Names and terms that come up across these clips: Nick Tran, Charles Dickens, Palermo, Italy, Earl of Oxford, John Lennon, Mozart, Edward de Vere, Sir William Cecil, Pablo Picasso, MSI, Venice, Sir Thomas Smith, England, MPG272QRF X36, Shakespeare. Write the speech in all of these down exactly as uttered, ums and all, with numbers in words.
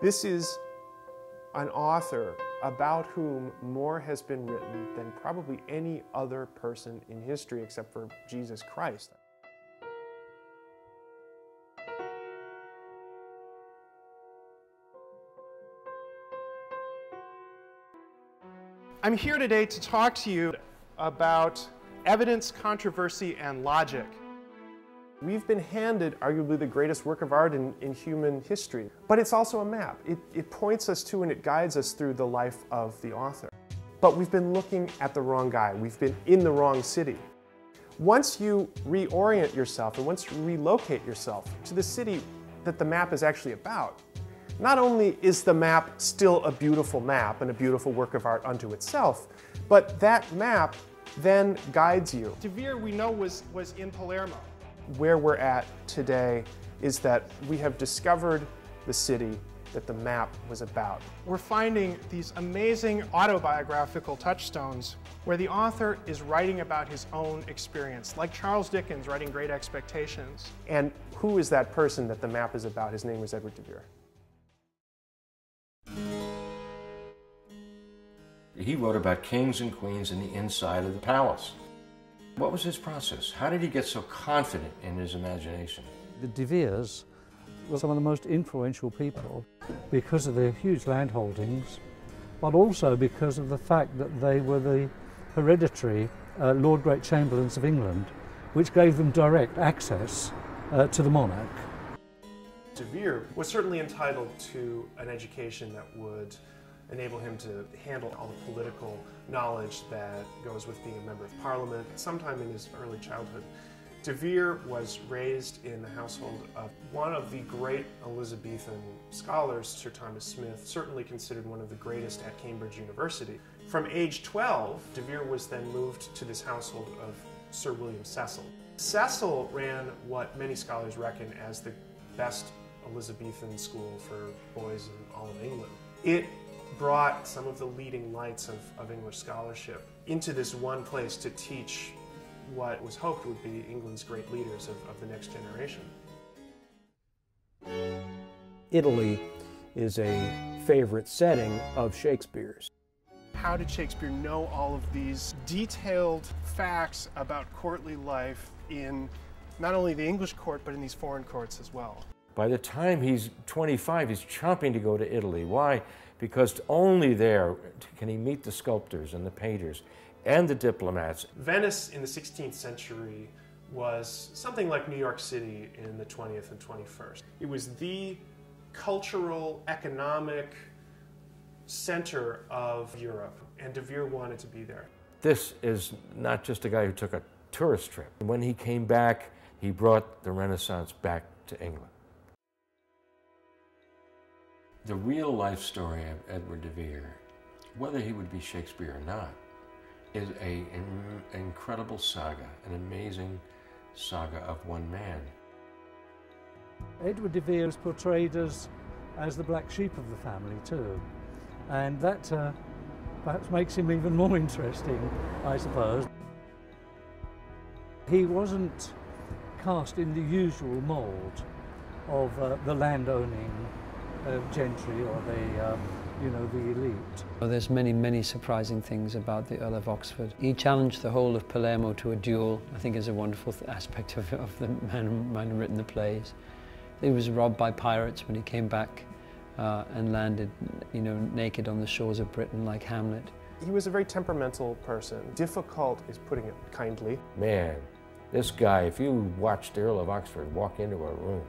This is an author about whom more has been written than probably any other person in history except for Jesus Christ. I'm here today to talk to you about evidence, controversy, and logic. We've been handed arguably the greatest work of art in, in human history, but it's also a map. It, it points us to and it guides us through the life of the author. But we've been looking at the wrong guy. We've been in the wrong city. Once you reorient yourself and once you relocate yourself to the city that the map is actually about, not only is the map still a beautiful map and a beautiful work of art unto itself, but that map then guides you. De Vere, we know, was, was in Palermo. Where we're at today is that we have discovered the city that the map was about. We're finding these amazing autobiographical touchstones where the author is writing about his own experience, like Charles Dickens writing Great Expectations. And who is that person that the map is about? His name was Edward de Vere. He wrote about kings and queens in the inside of the palace. What was his process? How did he get so confident in his imagination? The De Veres were some of the most influential people because of their huge land holdings, but also because of the fact that they were the hereditary uh, Lord Great Chamberlains of England, which gave them direct access uh, to the monarch. De Vere was certainly entitled to an education that would enable him to handle all the political knowledge that goes with being a member of parliament. Sometime in his early childhood, De Vere was raised in the household of one of the great Elizabethan scholars, Sir Thomas Smith, certainly considered one of the greatest at Cambridge University. From age twelve, De Vere was then moved to this household of Sir William Cecil. Cecil ran what many scholars reckon as the best Elizabethan school for boys in all of England. It brought some of the leading lights of, of English scholarship into this one place to teach what was hoped would be England's great leaders of, of the next generation. Italy is a favorite setting of Shakespeare's. How did Shakespeare know all of these detailed facts about courtly life in not only the English court, but in these foreign courts as well? By the time he's twenty-five, he's chomping to go to Italy. Why? Because only there can he meet the sculptors and the painters and the diplomats. Venice in the sixteenth century was something like New York City in the twentieth and twenty-first. It was the cultural, economic center of Europe, and De Vere wanted to be there. This is not just a guy who took a tourist trip. When he came back, he brought the Renaissance back to England. The real life story of Edward de Vere, whether he would be Shakespeare or not, is an incredible saga, an amazing saga of one man. Edward de Vere is portrayed as, as the black sheep of the family too, and that uh, perhaps makes him even more interesting, I suppose. He wasn't cast in the usual mould of uh, the landowning of gentry or the, um, you know, the elite. Well, there's many, many surprising things about the Earl of Oxford. He challenged the whole of Palermo to a duel. I think is a wonderful aspect of, of the man, man who written the plays. He was robbed by pirates when he came back uh, and landed, you know, naked on the shores of Britain like Hamlet. He was a very temperamental person. Difficult is putting it kindly. Man, this guy, if you watched the Earl of Oxford walk into a room,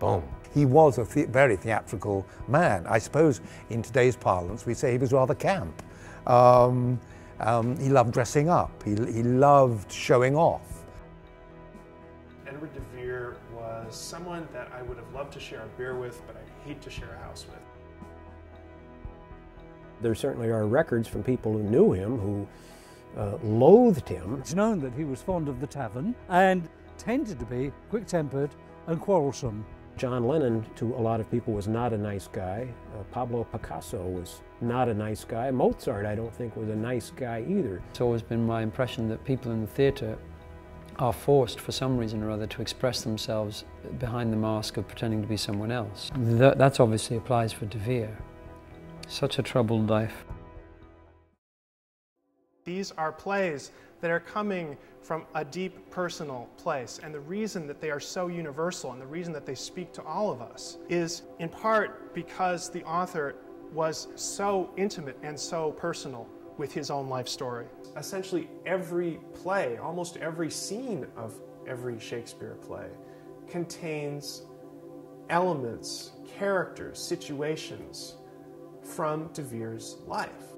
boom. He was a the very theatrical man. I suppose in today's parlance we say he was rather camp. Um, um, he loved dressing up. He, he loved showing off. Edward de Vere was someone that I would have loved to share a beer with, but I'd hate to share a house with. There certainly are records from people who knew him, who uh, loathed him. It's known that he was fond of the tavern and tended to be quick-tempered and quarrelsome. John Lennon, to a lot of people, was not a nice guy. Uh, Pablo Picasso was not a nice guy. Mozart, I don't think, was a nice guy either. It's always been my impression that people in the theatre are forced for some reason or other to express themselves behind the mask of pretending to be someone else. That that's obviously applies for de Vere. Such a troubled life. These are plays that are coming from a deep personal place, and the reason that they are so universal and the reason that they speak to all of us is in part because the author was so intimate and so personal with his own life story. Essentially every play, almost every scene of every Shakespeare play contains elements, characters, situations from de Vere's life.